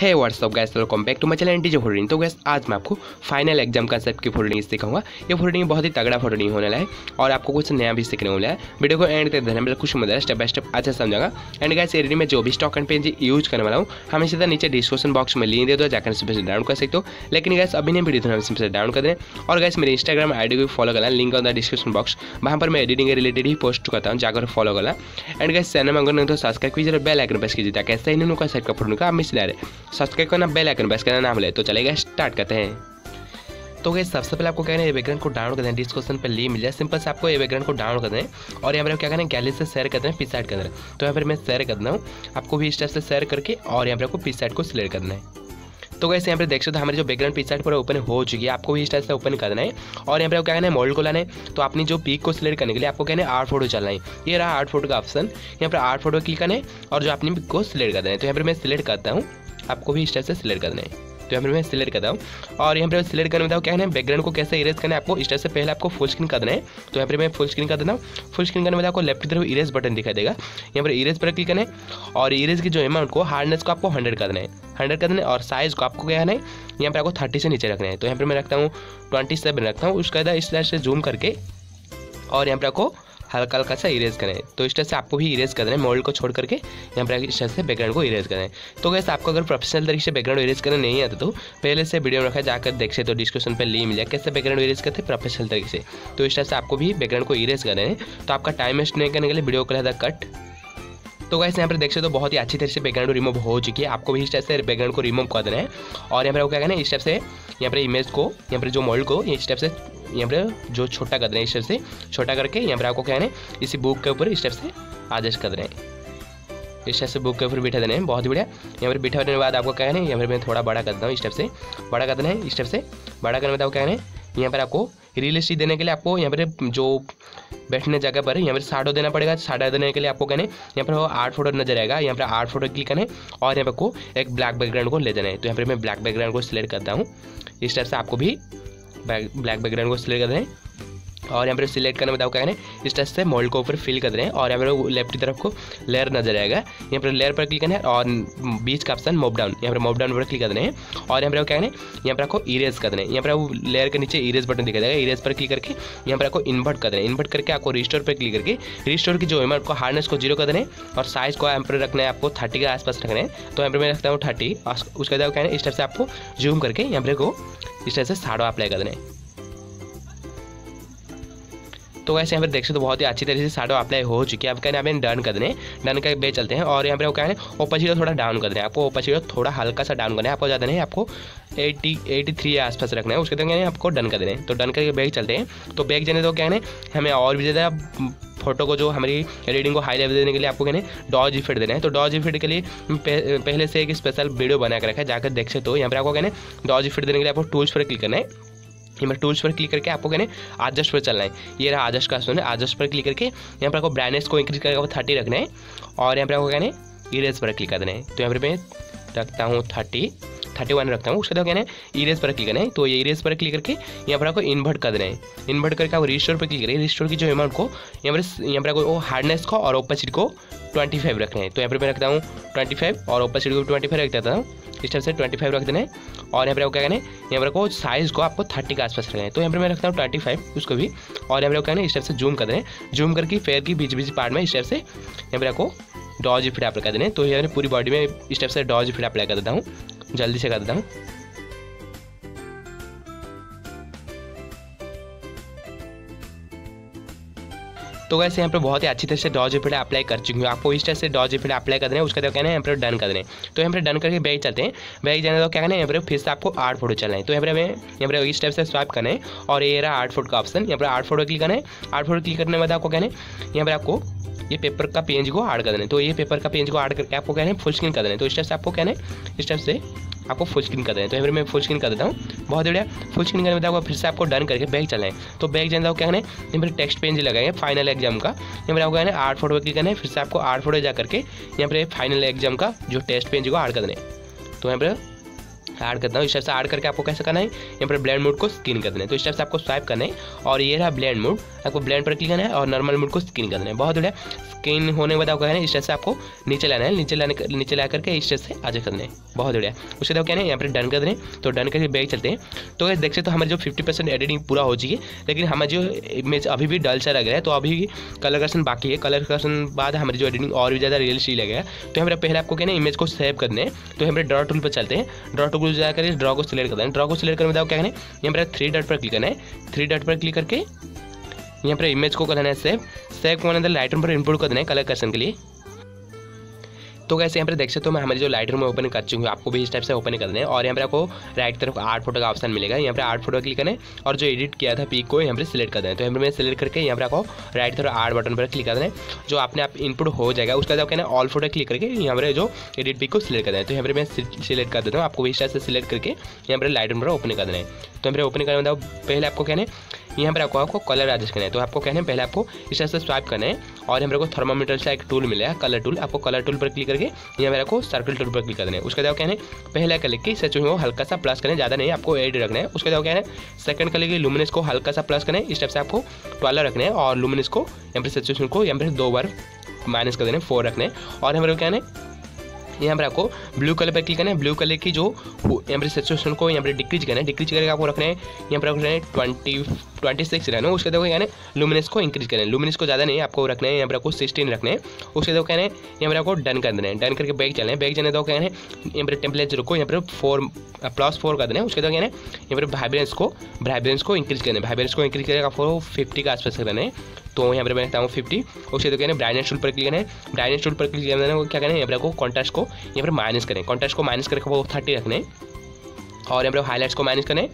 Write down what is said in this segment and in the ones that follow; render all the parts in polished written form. है what's up guys, welcome back to my channel एंटीजे folding. तो गैस आज मैं आपको फाइनल एग्जाम कंसेप्ट की फोल्डिंग सिखाऊंगा। ये फोल्डिंग बहुत ही तगड़ा फोल्डिंग होने वाला है और आपको कुछ नया भी सीखने वाला है। वीडियो को एंड तक देखना, मतलब कुछ मजा स्टेप बाय स्टेप अच्छा समझाऊंगा। एंड गैस एरिया में जो भी स्टॉक एंड पेज यूज करने वाला हूँ हमें सीधा नीचे डिस्क्रिप्शन बॉक्स में लिंक दे दो, जाकर से डाउनलोड कर सकते हो। लेकिन गैस अभी नहीं वीडियो से डाउनलोड कर दें और गैस मेरे इंस्टाग्राम आईडी को फॉलो करना, link on the description box. वहाँ पर मैं एडिटिंग के रिलेटेड ही पोस्ट करता हूँ, जाकर फॉलो करना। एंड गैस चैनल में अगर नहीं तो सब्सक्राइब कीजिए, बेल आइकन प्रेस कीजिए ताकि ऐसा ही नहीं होगा साइड का फोल्डिंग का मिस डाले। सब्सक्राइब करना, बेल आइकन प्रेस करना ना भूले। तो चलेगा स्टार्ट करते हैं। तो गैस सबसे पहले आपको क्या करना है, बैकग्राउंड को डाउनलोड कर देना। डिस्क्रिप्शन पर लिंक मिल जाए, सिंपल से आपको ये बैकग्राउंड को डाउनलोड कर देना और यहाँ पर क्या करना है, गैलरी से शेयर कर देना PicsArt के अंदर। तो यहाँ पर मैं शेयर कर देना हूँ, आपको भी इस टाइप से शेयर करके और यहाँ पर आपको PicsArt को सिलेक्ट करना है। तो गैस यहाँ पर देख सकते हो हमारे जो बैकग्राउंड PicsArt पर ओपन हो चुकी है, आपको भी इस टाइप से ओपन करना है। और यहाँ पर आपको क्या करना है, मॉडल को लाना है। तो अपनी जो पीक को सिलेक्ट करने के लिए आपको कहना है आर्ट फोटो चलना है। ये रहा आर्ट फोटो का ऑप्शन, यहाँ पर आर्ट फोटो क्लिक करना है और जो अपनी पिक को सिलेक्ट करना है। तो यहाँ पर मैं सिलेक्ट करता हूँ, आपको भी इस टाइप से सिलेक्ट करना है। तो यहाँ पर मैं सिलेक्ट करता हूँ और यहाँ पर सिलेक्ट करने में क्या है, बैकग्राउंड को कैसे इरेज करना है। आपको इस टाइप से पहले आपको फुल स्क्रीन करना है। तो यहाँ पर मैं फुल स्क्रीन कर देता हूँ। फुल स्क्रीन करने में आपको लेफ्ट की तरफ इरेज बटन दिखाई देगा, यहाँ पर इरेज पर क्लिक करना है और इरेज की जो अमाउंट को, हार्डनेस को आपको 100 करना है, 100 करना है। और साइज़ को आपको क्या है, यहाँ पर आपको 30 से नीचे रखना है। तो यहाँ पर मैं रखता हूँ 27 रखता हूँ। उसके बाद इस तरह से जूम करके और यहाँ पर आपको हल्का हल्का सा इरेज करें। तो इस तरह से आपको भी इरेज करना है, मॉडल को छोड़ करके यहाँ पर इस तरह से बैकग्राउंड को इरेज करें। तो गैस आपको अगर प्रोफेशनल तरीके से बैकग्राउंड इरेज करना नहीं आता तो पहले से वीडियो में रखा, जाकर देख सकते हो। डिस्क्रिप्शन पर लिंक मिल जाए कैसे बैकग्राउंड इरेज करते हैं प्रोफेशनल तरीके से। तो इस तरह से आपको भी बैकग्राउंड को इरेज करना है। तो आपका टाइम वेस्ट नहीं करने के लिए वीडियो कर रहा था कट। तो गैस यहाँ पर देख सकते हो बहुत ही अच्छी तरह से बैकग्राउंड रिमूव हो चुकी है। आपको भी इस टाइप से बैकग्राउंड को रिमूव कर देना है और यहाँ पर वो क्या करना है, इस टाइप से यहाँ पर इमेज को, यहाँ पर जो मॉडल को इस टाइप से यहाँ पर जो छोटा कर देना है, इस टाइप से छोटा करके यहाँ पर आपको क्या है, इसी बुक के ऊपर इस टाइप से आदेश कर देना है। इस टाइप से बुक के ऊपर बिठा देना है, बहुत बढ़िया। यहाँ पर बिठा देने के बाद आपको क्या है, यहाँ पर मैं थोड़ा बड़ा कर देता हूँ, इस टाइप से बड़ा कर देना है। इस टाइप से बड़ा करने के बाद क्या है, यहाँ पर आपको रियलिस्टिक देने के लिए आपको यहाँ पर जो बैठने जगह पर यहाँ पर साडो देना पड़ेगा। साडो देने के लिए आपको कहने यहाँ पर आर्ट फोटो नजर आएगा, यहाँ पर आर्ट फोटो क्लिक करना है और यहाँ पर आपको एक ब्लैक बैकग्राउंड को ले जाना है। तो यहाँ पर मैं ब्लैक बैकग्राउंड को सिलेक्ट करता हूँ। इस टाइप से आपको भी ब्लैक बैकग्राउंड को सिलेक्ट कर दें और यहाँ पर सिलेक्ट करने बताओ क्या है, इस टाइप से मॉडल को ऊपर फिल कर रहे हैं और यहाँ पर लेफ्ट की तरफ को लेयर नजर आएगा, यहाँ पर लेयर पर क्लिक करना है और बीच का ऑप्शन मोब डाउन, यहाँ पर मोब डाउन पर क्लिक करना है और यहाँ पर क्या है, यहाँ पर आपको इरेज कर देना है। यहाँ पर वो लेयर के नीचे इरेज बटन दिखाई देगा, इरेज पर क्लिक करके यहाँ पर आपको इन्वर्ट कर देना है। इन्वर्ट करके आपको रिस्टोर पर क्लिक करके रिस्टोर की जो अमाउंट को, हार्डनेस को 0 कर देना है और साइज़ को यहाँ पर रखना है, आपको 30 के आसपास रखना है। तो यहाँ पर मैं रखता हूँ 30। उसके बाद क्या है, इस टाइप से आपको जूम करके यहाँ पर इस टाइप से साढ़ो अप्लाई कर देना है। तो वैसे यहाँ पर देख सकते हो बहुत ही अच्छी तरह से साडो अप्लाई हो चुकी है। अब क्या है, डन कर देने, डन कर बे चलते हैं और यहाँ पर वो क्या है, ओपेसिटी को थोड़ा डाउन कर देना है। आपको ओपेसिटी को थोड़ा हल्का सा डाउन करना है, आपको ज़्यादा नहीं, आपको 83 के आसपास रखना है। उसके बाद क्या आपको डन कर देना है। तो डन करके बैग चलते हैं। तो बैग जाने तो क्या है, हमें और भी ज़्यादा फोटो को, जो हमारी एडिटिंग को हाई लेवल देने के लिए आपको कहने डॉज इफेक्ट देना है। तो डॉज इफेक्ट के लिए पहले से एक स्पेशल वीडियो बना के रखा है, जाकर देख सकते हो। यहाँ पर आपको कहने डॉज इफेक्ट देने के लिए आपको टूल्स पर क्लिक करना है। यहाँ पर टूल्स पर क्लिक करके आपको कहने एडजस्ट पर चलना है। ये रहा एडजस्ट का ऑप्शन है, एडजस्ट पर क्लिक करके यहाँ पर आपको ब्राइटनेस को इंक्रीज करके आपको 30 रखना है और यहाँ पर आपको कहने इरेज पर क्लिक करना है। तो यहाँ पर मैं रखता हूँ 31 रखता हूँ। उसके बाद कहना है इरेज पर क्लिक करना है। तो ये इरेज पर क्लिक करके यहाँ पर आपको इन्वर्ट कर देना है। इन्वर्ट करके आप रिस्टोर पर क्लिक करें, रिस्टोर की जो अमाउंट को यहाँ पर आपको हार्डनेस को और ओपेसिटी को 25 रखना है। तो यहाँ पर मैं रखता हूँ 25 और ओपेसिटी को 25 रख देता हूँ। इस टाइप से 25 रख देना है और यहाँ पर आपको क्या करना है, यहाँ पर आपको साइज़ को आपको 30 के आसपास रखना है। तो यहाँ पर मैं रखता हूँ 25 उसको भी और यहाँ पर क्या है, इस टाइप से जूम कर देना है। जूम करके फेयर की बीच पार्ट में इस टाइप से यहाँ पर आपको डॉज इफेक्ट अप्लाई कर देना है। तो यहाँ पूरी बॉडी में इस टाइप से डॉज इफेक्ट अप्लाई कर देता हूँ, जल्दी से कर देता हूँ। तो वैसे यहाँ पर बहुत ही अच्छी तरह से डॉज इफेक्ट अप्लाई कर चुकी हूँ। आपको इस तरह से डॉज इफेक्ट अप्लाई कर देना है। उसका तो क्या है, यहाँ पर डन कर देना है। तो यहाँ पर डन करके बैग चलते हैं। बैग जाने तो क्या करना है, यहाँ पर फिर से आपको आर्ट फोटो चलना है। तो यहाँ पर हमें यहाँ पर इस टाइप से स्वाइप करना है और ये रहा आर्ट फोटो का ऑप्शन, यहाँ पर आर्ट फोटो क्लिक करना है। आर्ट फोटो क्लिक करने के बाद आपको कहना है, यहाँ पर आपको ये पेपर का पेज को ऐड कर देना है। तो ये पेपर का पेज को ऐड करके आपको कहना है फुल स्क्रीन कर देना है। तो इस टाइप से आपको कहना है, इस टाइप से आपको फुल स्क्रीन कर देना है। तो यहाँ पर मैं फुल स्क्रीन कर देता हूँ, बहुत बढ़िया। फुल स्क्रीन करने बताओ फिर से आपको डन करके बैग चलाएं। तो बैग जाना हो क्या है, यहाँ पर टेक्स्ट पेज लगाएंगे फाइनल एग्जाम का। यहाँ पर आपको कहना है आर्ट फोटो क्लिक करना है, फिर से आपको आर्ट फोटो जा करके यहाँ पर फाइनल एग्जाम का जो टेक्स्ट पेज को ऐड कर देना है। तो यहाँ पर ऐड करता हूँ, इस टाइप से ऐड करके आपको कैसे करना है, यहाँ पर ब्लेंड मोड को स्क्रीन कर देना है। तो इस टाइप से आपको स्वाइप करना है और ये रहा ब्लेंड मोड। आपको ब्लेंड पर क्लिक करना है और नॉर्मल मोड को स्किन करना है। बहुत बढ़िया। स्किन होने के बाद आपको इस तरह से आपको नीचे लाना है, नीचे ला करके इस तरह से आगे करना है। बहुत बढ़िया। उसके बाद क्या है यहाँ पर डन कर देने, तो डन करके बैग चलते हैं। तो गाइस देखते तो हमारे जो 50% एडिटिंग पूरा हो चुकी है, लेकिन हमारे जो इमेज अभी भी डल सा लग रहा है, तो अभी भी कलर करेक्शन बाकी है। कलर करेक्शन बाद हमारी जो एडिटिंग और भी ज़्यादा रियलिस्टिक लगेगा। तो हमारा पहले आपको क्या है इमेज को सेव करना है। तो हमारे ड्रॉ टूल पर चलते हैं। ड्रॉ टूल जाकर ड्रॉ को सिलेक्ट करना है। ड्रॉ को सिलेक्ट करने बताओ क्या है यहाँ पर 3 डॉट पर क्लिक करना है। 3 डॉट पर क्लिक करके यहाँ पर इमेज को करना है सेव। सेव को अंदर लाइटरूम पर इनपुट करना है कलर करेक्शन के लिए। तो कैसे यहाँ पर देख सकते हो मैं हमारी जो लाइटरूम में ओपन कर चुकी हूँ, आपको भी इस टाइप से ओपन करना है। और यहाँ पर आपको राइट तरफ आर्ट फोटो का ऑप्शन मिलेगा, यहाँ पर आर्ट फोटो क्लिक करें और जो एडिट किया था पिक को यहाँ पर सिलेक्ट करना है। तो यहाँ पर मैं सिलेक्ट करके यहाँ पर आपको राइट तरफ आर्ट बटन पर क्लिक करना है, जो अपने आप इनपुट हो जाएगा। उसका जो कहना है ऑल फोटो क्लिक करके यहाँ पर जो एडिट पिक को सिलेक्ट करना है। तो यहाँ पर मैं सिलेक्ट कर देता हूँ, आपको भी इस टाइप से सिलेक्ट करके यहाँ पर लाइटरूम पर ओपन करना है। तो यहाँ पर ओपन करना बताओ पहले आपको कहना है यहाँ पर आपको कलर एडजस्ट करना है। तो आपको कहना है पहले आपको इस तरह से स्वाइप करना है और यहाँ पर थर्मामीटर से एक टूल मिलेगा कलर टूल, आपको कलर टूल पर क्लिक करके यहाँ पर आपको सर्कल टूल पर क्लिक करना है। उसके बाद कहना है पहला कलर की सच में हल्का सा प्लस करें, ज़्यादा नहीं आपको एड रखना है। उसके बाद कहना है सेकंड कलर की लुमिनेंस को हल्का सा प्लस करें, इस टाइप से आपको 12 रखना है और लुमिनेंस को यहाँ पर सचुएशन को यहाँ पर 2 बार माइनस कर देना है, 4 रखना है। और यहाँ पर कहना है यहाँ पर आपको ब्लू कलर पर क्लिक करना है। ब्लू कलर की जो यहाँ पर सैचुरेशन को यहाँ पर डिक्रीज करना है, डिक्रीज करके आपको रखना है यहाँ पर रखना है 26 रहना है। उसके बाद कहना है लुमिनेंस को इंक्रीज करना है, लुमिनेंस को ज़्यादा नहीं आपको रखना है, यहाँ पर आपको 16 रखना है। उसके बाद कहना है यहाँ पर आपको डन कर देना है। डन करके बैग चलना है। बैग जाने तो कहना है यहाँ पर टेम्परेचर को यहाँ पर 4+4 कर देना है। उसके बाद कहना है यहाँ पर वाइब्रेंस को इंक्रीज करना है। वाइब्रेंस को इंक्रीज करके आपको 50 के आसपास रहना है। तो यहाँ पर मैं कहता हूँ 50। उसके तो कहना है ब्राइटनेस टूल पर क्लिक करना है। ब्राइटनेस टूल पर क्लिक करना है क्या कहना है यहाँ पर आपको कॉन्ट्रास्ट को यहाँ पर माइनस करें, कॉन्ट्रास्ट को माइनस करके वो 30 रखना है। और यहाँ पर हाईलाइट्स को माइनस करें,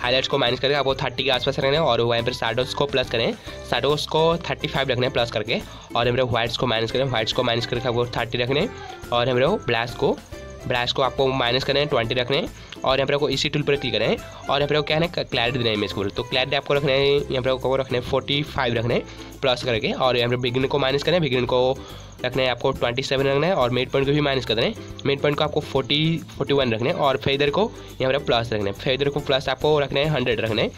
हाईलाइट्स को माइनस करके आपको 30 के आसपास रखना है। और वहाँ पर शैडोज़ को प्लस करें, शैडोज़ को 35 रखना है प्लस करके। और यहाँ पर व्हाइट्स को माइनस करें, व्हाइट्स को माइनस करके आपको 30 रखना है। और यहाँ पर ब्लैक को आपको माइनस करना है, 20 रखना है। और यहाँ पर आपको इसी टूल पर क्लिक करना है और यहाँ पर क्या है क्लैरिटी देना है इमेज को। तो क्लैरिटी आपको रखना है यहाँ पर आपको रखना है 45 रखना है प्लस करके। और यहाँ पर बिगिन को माइनस करना है, बिगिन को रखना है आपको 27 रखना है। और मिड पॉइंट को भी माइनस करना है, मिड पॉइंट को आपको 41 रखना है। और फेदर को यहाँ पर प्लस रखना है, फेदर को प्लस आपको रखना है 100 रखना है।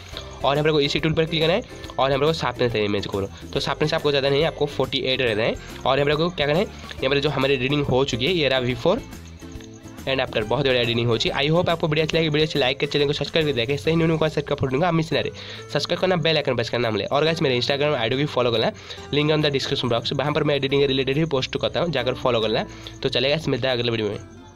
और यहाँ पर को इसी टूल पर क्लिक करना है और यहाँ पर को शार्पनेस है इमेज को। तो शार्पनेस आपको ज़्यादा नहीं आपको 48 रखना है। और यहाँ पर को क्या करना है यहाँ पर जो हमारी रीडिंग हो चुकी है ये रहा बिफोर एंड आफ्टर। बहुत बढ़िया एडिटिंग हो चुकी। आई होप आपको वीडियो अच्छी लगी। वीडियो अच्छी लाइक कर चैनल को सब्सक्राइब कर देगा, सही न्यू का सेट का फोटो दूंगा। आप मिस ना रहे, सब्सक्राइब करना, बेल आइकन बस करना मिले। और गाइस मेरे इंस्टाग्राम आईडी भी फॉलो करना, link on the description box, वहाँ पर मैं एडिटिंग के रिलेटेड ही पोस्ट करता हूँ, जाकर फॉलो करना। तो चलेगा, मिलता है अगले वीडियो में।